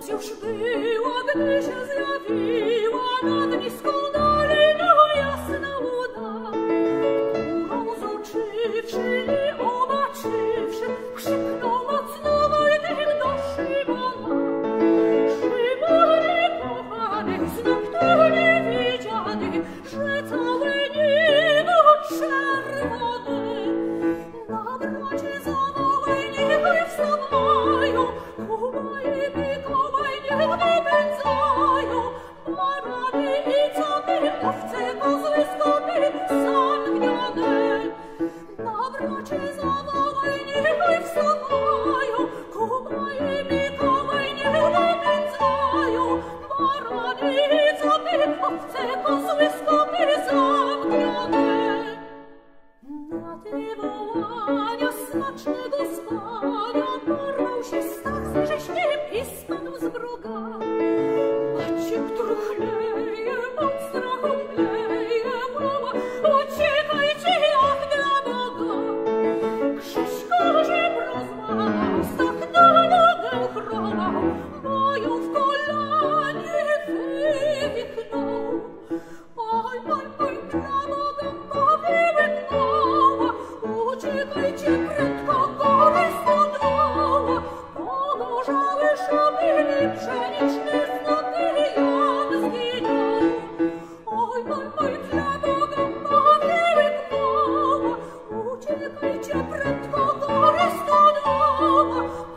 Północ już była, gdy się zjawiła nad niską doliną jasna łoda, którą z oczywszy i obaczywszy krzyknął mocno Wojtek do Szymona: Szymonie kochany, znak tu niewidziany, że całe niebo czerwone na bracie zawołaj: niechaj wstawają Kuba i Mikołaj, niech wypędzają barany i cony, owce, kozły, skody zamgnione. Na bracie zawołaj: niechaj wstawają Kuba i Mikołaj, niech wypędzają barany i cony, owce, kozły, skody zamgnione. Na te wołania smacznego spania porwał się Stach z wrześniem i spadł z wroga. Maciek truchleje, pod strachą bleje, woła: uciekajcie, ach, dla Boga! Grześko rzep rozłamał, Stach na nogę chrował, moją w kolanie wywichnął. Oj, oj, oj, dla Boga go wyłyknęła, uciekajcie prędko, góry stoddoła. Podążały szabiny, pszeniczne znoty jak zginął. Oj, oj, oj, dla Boga go wyłyknęła, uciekajcie prędko, góry stoddoła.